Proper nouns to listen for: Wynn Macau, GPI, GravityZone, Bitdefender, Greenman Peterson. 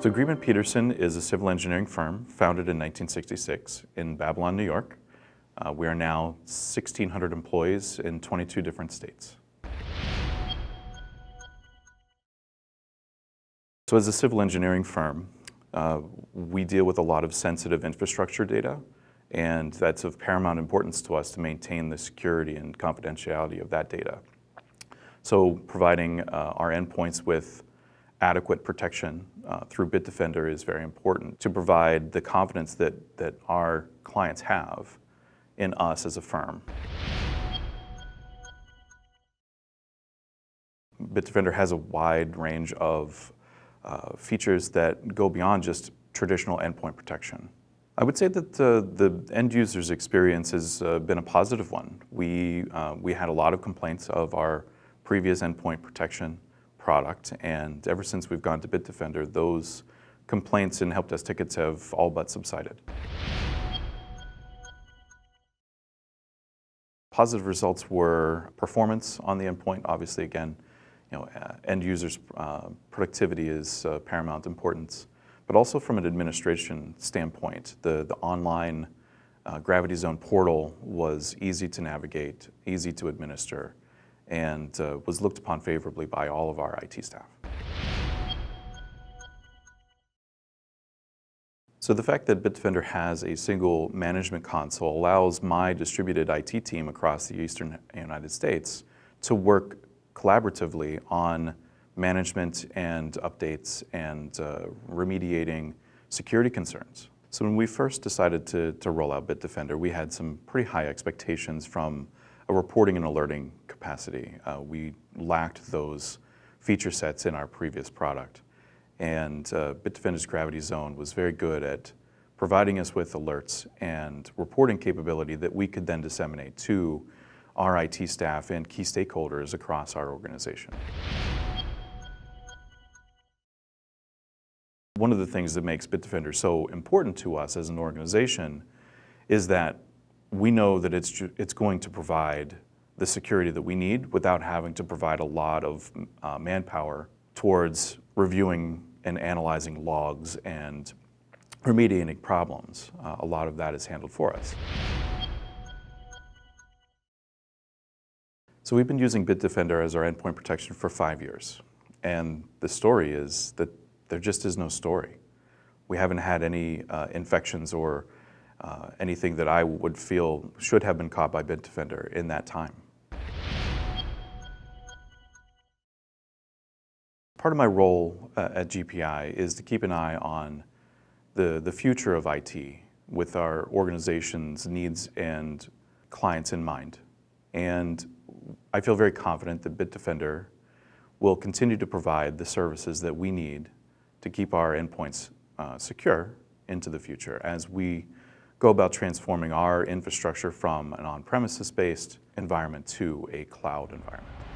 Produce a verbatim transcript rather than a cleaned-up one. So Greenman Peterson is a civil engineering firm founded in nineteen sixty-six in Babylon, New York. Uh, we are now sixteen hundred employees in twenty-two different states. So as a civil engineering firm, uh, we deal with a lot of sensitive infrastructure data, and that's of paramount importance to us to maintain the security and confidentiality of that data. So providing uh, our endpoints with adequate protection uh, through Bitdefender is very important to provide the confidence that, that our clients have in us as a firm. Bitdefender has a wide range of uh, features that go beyond just traditional endpoint protection. I would say that uh, the end user's experience has uh, been a positive one. We, uh, we had a lot of complaints of our previous endpoint protection product, and ever since we've gone to Bitdefender, those complaints and help desk tickets have all but subsided. Positive results were performance on the endpoint. Obviously, again, you know, end users' uh, productivity is uh, paramount importance, but also from an administration standpoint, the, the online uh, GravityZone portal was easy to navigate, easy to administer, and uh, was looked upon favorably by all of our I T staff. So the fact that Bitdefender has a single management console allows my distributed I T team across the eastern United States to work collaboratively on management and updates and uh, remediating security concerns. So when we first decided to, to roll out Bitdefender, we had some pretty high expectations from a reporting and alerting capacity. Uh, we lacked those feature sets in our previous product. And uh, Bitdefender's GravityZone was very good at providing us with alerts and reporting capability that we could then disseminate to our I T staff and key stakeholders across our organization. One of the things that makes Bitdefender so important to us as an organization is that we know that it's, it's going to provide the security that we need without having to provide a lot of uh, manpower towards reviewing and analyzing logs and remediating problems. Uh, a lot of that is handled for us. So we've been using Bitdefender as our endpoint protection for five years. And the story is that there just is no story. We haven't had any uh, infections or uh, anything that I would feel should have been caught by Bitdefender in that time. Part of my role uh, at G P I is to keep an eye on the, the future of I T with our organization's needs and clients in mind. And I feel very confident that Bitdefender will continue to provide the services that we need to keep our endpoints uh, secure into the future as we go about transforming our infrastructure from an on-premises based environment to a cloud environment.